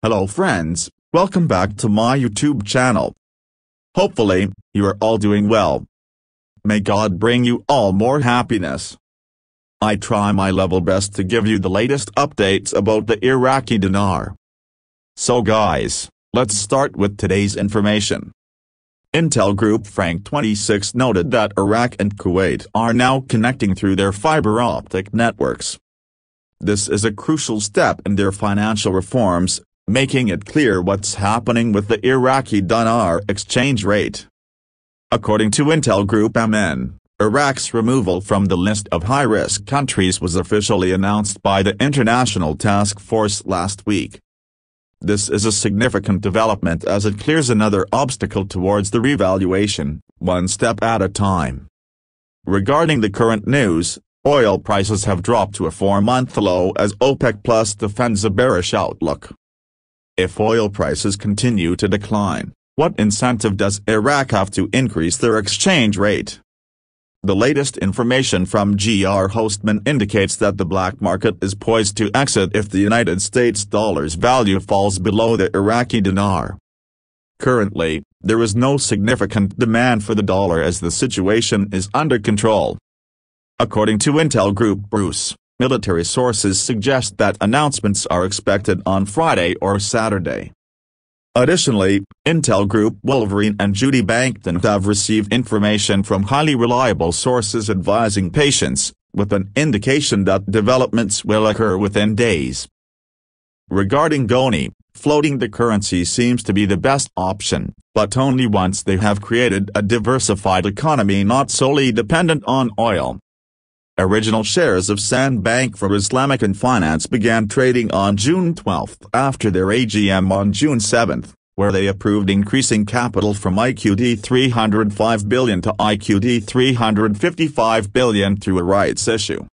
Hello friends, welcome back to my YouTube channel. Hopefully, you are all doing well. May God bring you all more happiness. I try my level best to give you the latest updates about the Iraqi dinar. So guys, let's start with today's information. Intel Group Frank 26 noted that Iraq and Kuwait are now connecting through their fiber optic networks. This is a crucial step in their financial reforms, making it clear what's happening with the Iraqi dinar exchange rate. According to Intel Group MN, Iraq's removal from the list of high-risk countries was officially announced by the International Task Force last week. This is a significant development as it clears another obstacle towards the revaluation, one step at a time. Regarding the current news, oil prices have dropped to a four-month low as OPEC Plus defends a bearish outlook. If oil prices continue to decline, what incentive does Iraq have to increase their exchange rate? The latest information from GR Hostman indicates that the black market is poised to exit if the United States dollar's value falls below the Iraqi dinar. Currently, there is no significant demand for the dollar as the situation is under control. According to Intel Group Bruce, military sources suggest that announcements are expected on Friday or Saturday. Additionally, Intel Group Wolverine and Judy Bankton have received information from highly reliable sources advising patience, with an indication that developments will occur within days. Regarding Goni, floating the currency seems to be the best option, but only once they have created a diversified economy not solely dependent on oil. Original shares of Sand Bank for Islamic and Finance began trading on June 12 after their AGM on June 7, where they approved increasing capital from IQD 305 billion to IQD 355 billion through a rights issue.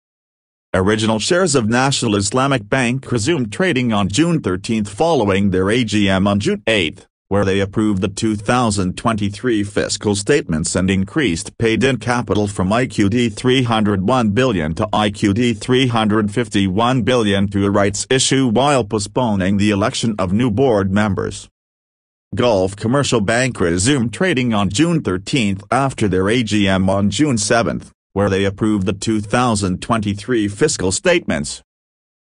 Original shares of National Islamic Bank resumed trading on June 13 following their AGM on June 8, where they approved the 2023 fiscal statements and increased paid-in capital from IQD 301 billion to IQD 351 billion through a rights issue while postponing the election of new board members. Gulf Commercial Bank resumed trading on June 13 after their AGM on June 7, where they approved the 2023 fiscal statements.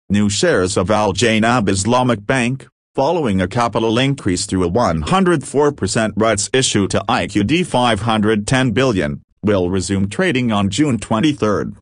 New shares of Al-Jainab Islamic Bank, following a capital increase through a 104% rights issue to IQD 510 billion, will resume trading on June 23.